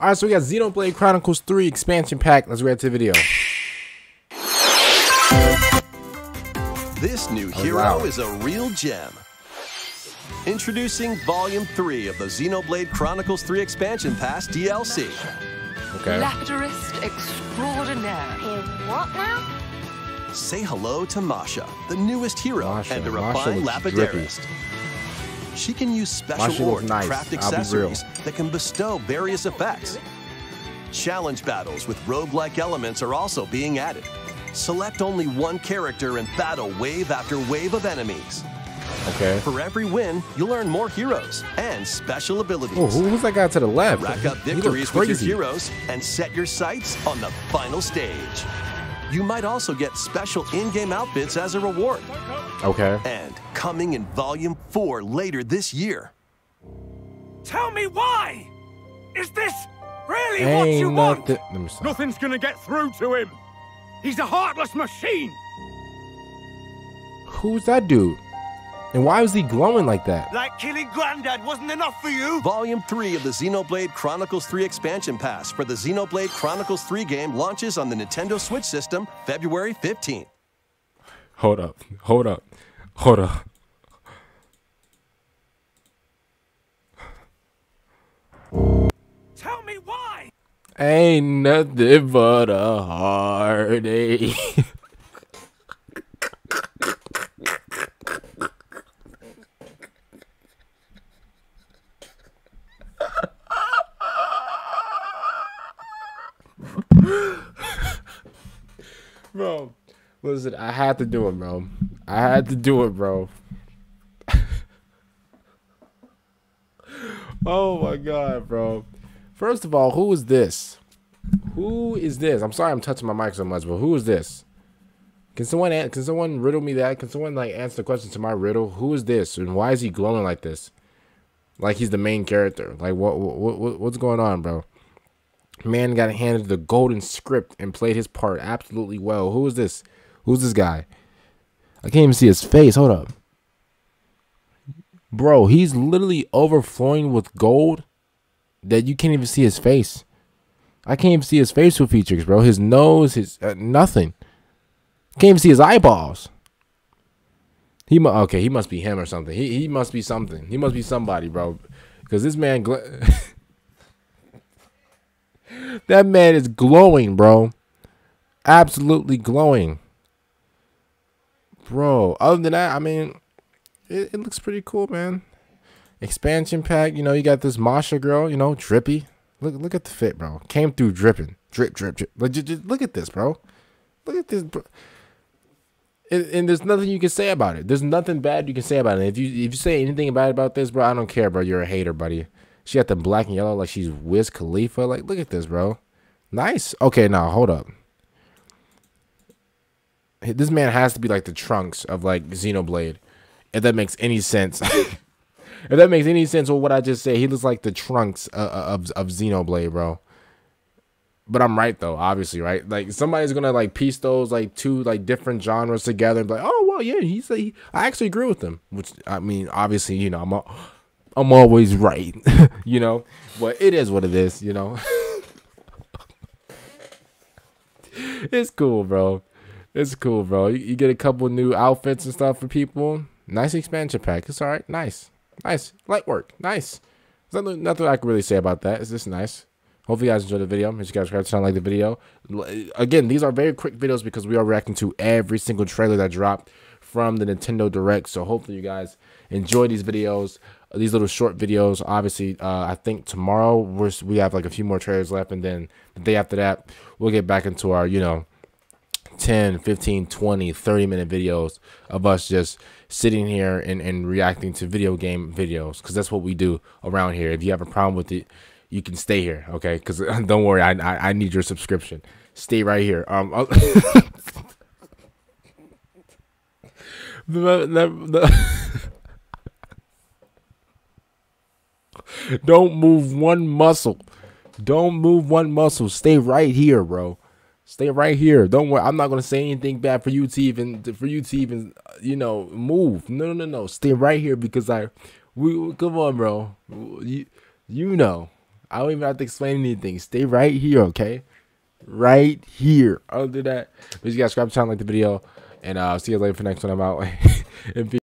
All right, so we got Xenoblade Chronicles 3 expansion pack. Let's react to the video. This new hero is a real gem. Introducing Volume 3 of the Xenoblade Chronicles 3 Expansion Pass DLC. Okay. Lapidarist extraordinaire. Hey, what now? Say hello to Masha, the newest hero, and a refined lapidarist. She can use special ore to craft accessories that can bestow various effects. Challenge battles with roguelike elements are also being added. Select only one character and battle wave after wave of enemies. Okay. For every win, you'll earn more heroes and special abilities. Oh, who's that guy to the left? Rack up victories with your heroes and set your sights on the final stage. You might also get special in-game outfits as a reward. Okay. And coming in Volume 4 later this year. Tell me why! Is this really what you want? Nothing's gonna get through to him. He's a heartless machine. Who's that dude? And why was he glowing like that? Like killing Granddad wasn't enough for you? Volume 3 of the Xenoblade Chronicles 3 Expansion Pass for the Xenoblade Chronicles 3 game launches on the Nintendo Switch system February 15th. Hold up. Hold up. Hold up. Tell me why! Ain't nothing but a heartache. Bro, listen, I had to do it, bro. I had to do it, bro. Oh my god, bro. First of all, who is this? Who is this? I'm sorry I'm touching my mic so much, but who is this? Can someone riddle me that? Can someone like answer the question to my riddle? Who is this and why is he glowing like this? Like he's the main character. Like what's going on, bro? Man got handed the golden script and played his part absolutely well. Who is this? Who's this guy? I can't even see his face. Hold up. Bro, he's literally overflowing with gold that you can't even see his face. I can't even see his facial features, bro. His nose, his nothing. Can't even see his eyeballs. Okay, he must be him or something. He must be something. He must be somebody, bro. Because this man... That man is glowing, bro. Absolutely glowing. Bro, other than that, I mean, it looks pretty cool, man. Expansion pack, you know, you got this Masha girl, you know, drippy. Look at the fit, bro. Came through dripping. Drip, drip, drip. Just look at this, bro. Look at this, bro. And there's nothing you can say about it. There's nothing bad you can say about it. If you say anything bad about this, bro, I don't care, bro. You're a hater, buddy. She got the black and yellow like she's Wiz Khalifa. Like, look at this, bro. Nice. Okay, now, hold up. This man has to be like the Trunks of, like, Xenoblade. If that makes any sense. If that makes any sense with what I just said, he looks like the Trunks of Xenoblade, bro. But I'm right, though, obviously, right? Like, somebody's going to, like, piece those, like, two, like, different genres together and be like, oh, well, yeah, he's like, I actually agree with him. Which, I mean, obviously, you know, I'm always right, you know, but it is what it is, you know. It's cool, bro. It's cool, bro. You get a couple new outfits and stuff for people. Nice expansion pack. It's all right. Nice. Nice. Light work. Nice. There's nothing I can really say about that. It's just nice. Hopefully you guys enjoyed the video. Make sure you guys subscribe to the channel, like the video. Again, these are very quick videos because we are reacting to every single trailer that dropped from the Nintendo Direct. So hopefully you guys enjoy these videos. These little short videos, obviously, I think tomorrow we have like a few more trailers left. And then the day after that, we'll get back into our, you know, 10, 15, 20, 30-minute videos of us just sitting here and reacting to video game videos. Because that's what we do around here. If you have a problem with it, you can stay here, okay? Because don't worry, I need your subscription. Stay right here. Don't move one muscle. Don't move one muscle. Stay right here, bro. Stay right here. Don't worry. I'm not gonna say anything bad for you to even you know, move. No. Stay right here because I come on, bro. You know, I don't even have to explain anything. Stay right here, okay? Right here. Other than that, please, guys, subscribe, like the video, and I'll see you later for the next one. I'm out.